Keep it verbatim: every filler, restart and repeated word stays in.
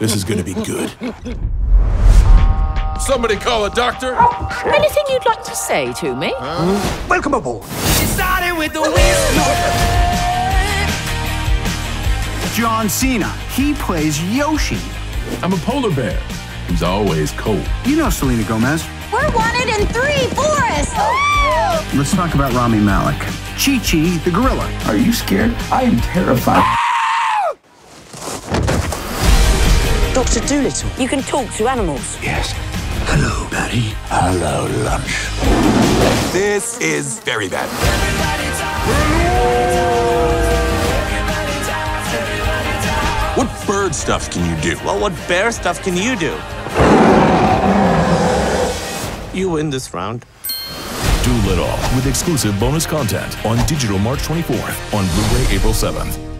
This is gonna be good. Somebody call a doctor. Anything you'd like to say to me? Huh? Welcome aboard. She started with the whistle. John Cena, he plays Yoshi. I'm a polar bear. He's always cold. You know Selena Gomez. We're wanted in three forests. Oh. Let's talk about Rami Malek. Chi-Chi the gorilla. Are you scared? I am terrified. Doctor Dolittle, you can talk to animals. Yes. Hello, Daddy. Hello, lunch. This is very bad. Everybody talk. Everybody talk. Everybody talk. What bird stuff can you do? Well, what bear stuff can you do? You win this round. Dolittle with exclusive bonus content on digital March twenty-fourth, on Blu-ray April seventh.